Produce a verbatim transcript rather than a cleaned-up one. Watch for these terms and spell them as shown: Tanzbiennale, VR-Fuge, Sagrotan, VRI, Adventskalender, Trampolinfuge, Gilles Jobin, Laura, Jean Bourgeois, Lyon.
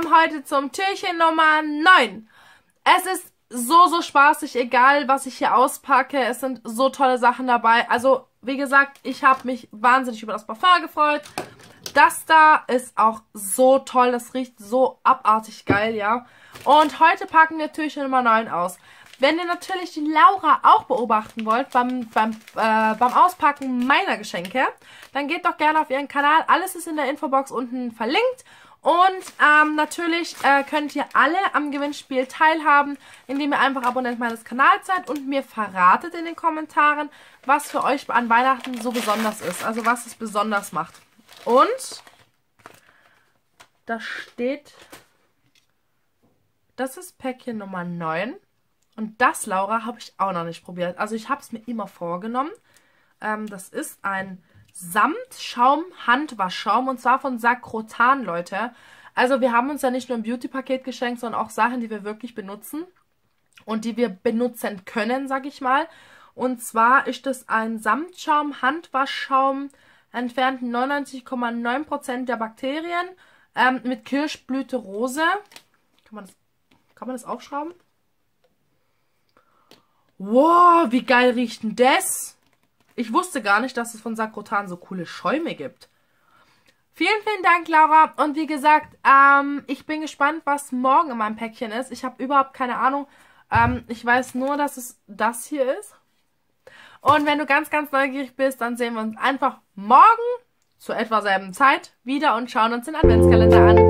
kommen heute zum Türchen Nummer neun. Es ist so, so spaßig, egal was ich hier auspacke. Es sind so tolle Sachen dabei. Also, wie gesagt, ich habe mich wahnsinnig über das Parfum gefreut. Das da ist auch so toll. Das riecht so abartig geil, ja. Und heute packen wir Türchen Nummer neun aus. Wenn ihr natürlich die Laura auch beobachten wollt beim, beim, äh, beim Auspacken meiner Geschenke, dann geht doch gerne auf ihren Kanal. Alles ist in der Infobox unten verlinkt. Und ähm, natürlich äh, könnt ihr alle am Gewinnspiel teilhaben, indem ihr einfach Abonnent meines Kanals seid und mir verratet in den Kommentaren, was für euch an Weihnachten so besonders ist. Also was es besonders macht. Und da steht, das ist Päckchen Nummer neun. Und das, Laura, habe ich auch noch nicht probiert. Also ich habe es mir immer vorgenommen. Ähm, das ist ein Samtschaum-Handwaschschaum und zwar von Sagrotan, Leute. Also wir haben uns ja nicht nur ein Beauty-Paket geschenkt, sondern auch Sachen, die wir wirklich benutzen und die wir benutzen können, sag ich mal. Und zwar ist das ein Samtschaum-Handwaschschaum, entfernt neunundneunzig Komma neun Prozent der Bakterien, ähm, mit Kirschblüte Rose. Kann man das, kann man das aufschrauben? Wow, wie geil riecht denn das? Ich wusste gar nicht, dass es von Sagrotan so coole Schäume gibt. Vielen, vielen Dank, Laura. Und wie gesagt, ähm, ich bin gespannt, was morgen in meinem Päckchen ist. Ich habe überhaupt keine Ahnung. Ähm, ich weiß nur, dass es das hier ist. Und wenn du ganz, ganz neugierig bist, dann sehen wir uns einfach morgen zur etwa selben Zeit wieder und schauen uns den Adventskalender an.